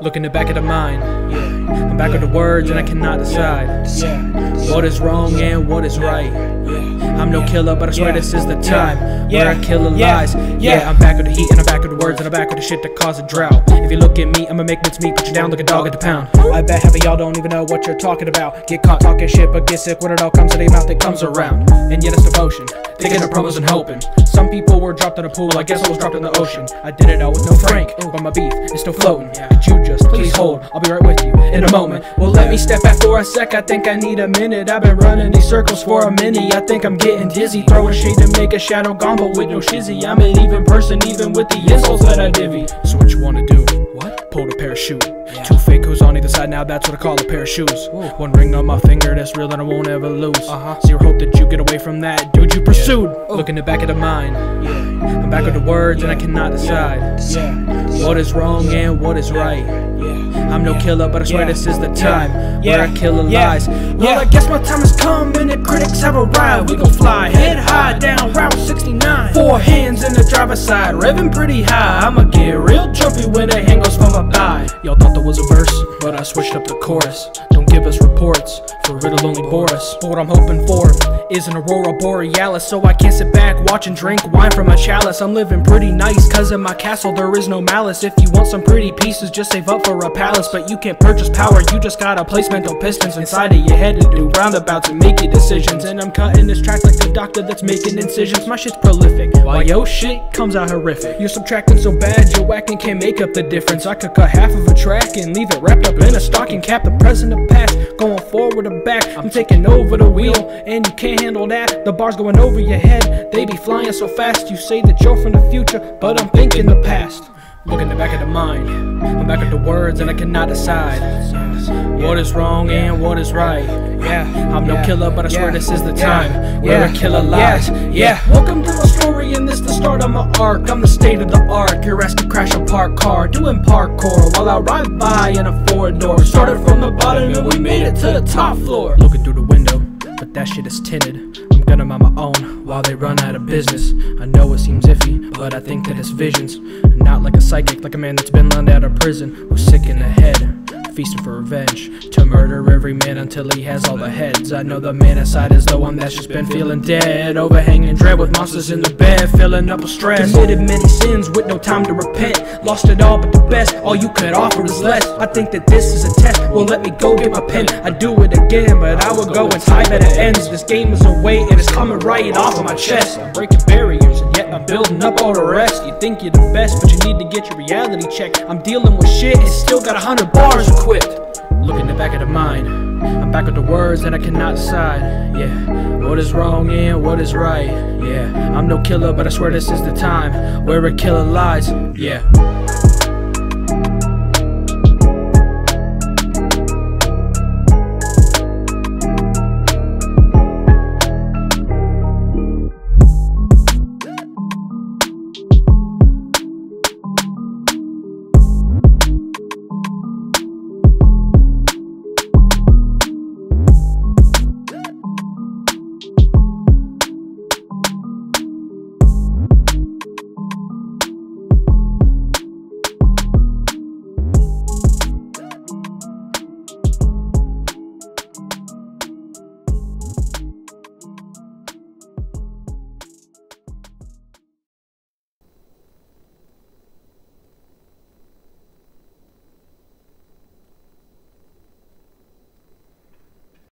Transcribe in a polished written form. Looking the back of the mind, I'm back on the words and I cannot decide what is wrong and what is right. I'm no killer, but I swear this is the time where I kill the lies. I'm back with the heat and I'm back with the words and I'm back with the shit that caused a drought. If you look at me, I'ma make what's meat, put you down like a dog at the pound. I bet half of y'all don't even know what you're talking about. Get caught talking shit, but get sick when it all comes to their mouth, it comes around. And yet it's devotion, thinking of promos and hoping. Some people were dropped in a pool, I guess I was dropped in the ocean. I did it all with no Frank, but my beef is still floating. Could you just please hold? I'll be right with you in a moment. Well, let me step back for a sec, I think I need a minute. I've been running these circles for a minute, I think I'm getting dizzy. Throwing shade to make a shadow gone, but with no shizzy. I'm an even person, even with the insults that I divvy. So what you wanna do? What? Pull the parachute. Two fake who's on either side, now that's what I call a pair of shoes. One ring on my finger, that's real and I won't ever lose. Zero hope that you get away from that dude you pursued. Look in the back of the mind, I'm back with the words and I cannot decide what is wrong and what is right. I'm no killer, but I swear this is the time where I kill the lies. Well, I guess my time has come and the critics have arrived. We gon' fly head high down Route 69, four hands in the driver's side, revving pretty high. I'ma get real jumpy when the hand goes from my thigh. Y'all thought there was a verse, but I switched up the chorus. Don't give us reports, for riddle only Boris. But what I'm hoping for is an aurora borealis, so I can't sit back, watch and drink wine from a chalice. I'm living pretty nice, cause in my castle there is no malice. If you want some pretty pieces, just save up for a palace. But you can't purchase power, you just gotta place mental pistons inside of your head to do roundabouts and make your decisions. And I'm cutting this track like the doctor that's making incisions. My shit's prolific, while yo shit comes out horrific. You're subtracting so bad, you're whacking, can't make up the difference. I could cut half of a track and leave it wrapped up in a stocking cap. The present, the past, going forward or back, I'm taking over the wheel, and you can't handle that. The bars going over your head, they be flying so fast. You say that you're from the future, but I'm thinking the past. Look in the back of the mind, I'm back at the words and I cannot decide what is wrong and what is right. I'm no killer, but I swear this is the time where a killer lies. Welcome to my story and this the start of my arc. I'm the state of the art, you're asked to crash a parked car, doing parkour while I ride by in a four-door. Started from the bottom and we made it to the top floor. Looking through the window, but that shit is tinted. I'm gonna mind my own while they run out of business. I know it seems iffy, but I think that it's visions, and not like a psychic, like a man that's been locked out of prison, who's sick in the head, feasting for revenge, to murder every man until he has all the heads. I know the man inside is the one that's just been feeling dead, overhanging dread with monsters in the bed, filling up with stress. Committed many sins with no time to repent, lost it all but the best, all you could offer is less. I think that this is a test, well let me go get my pen. I do it again, but I will go in time that it ends. This game is a way and it's coming right off of my chest. I'm breaking barriers and yet I'm building up all the rest. You think you're the best, but you need to get your reality checked. I'm dealing with shit and still got 100 bars equipped. Look in the back of the mind, I'm back with the words that I cannot decide. What is wrong and what is right. I'm no killer, but I swear this is the time where a killer lies.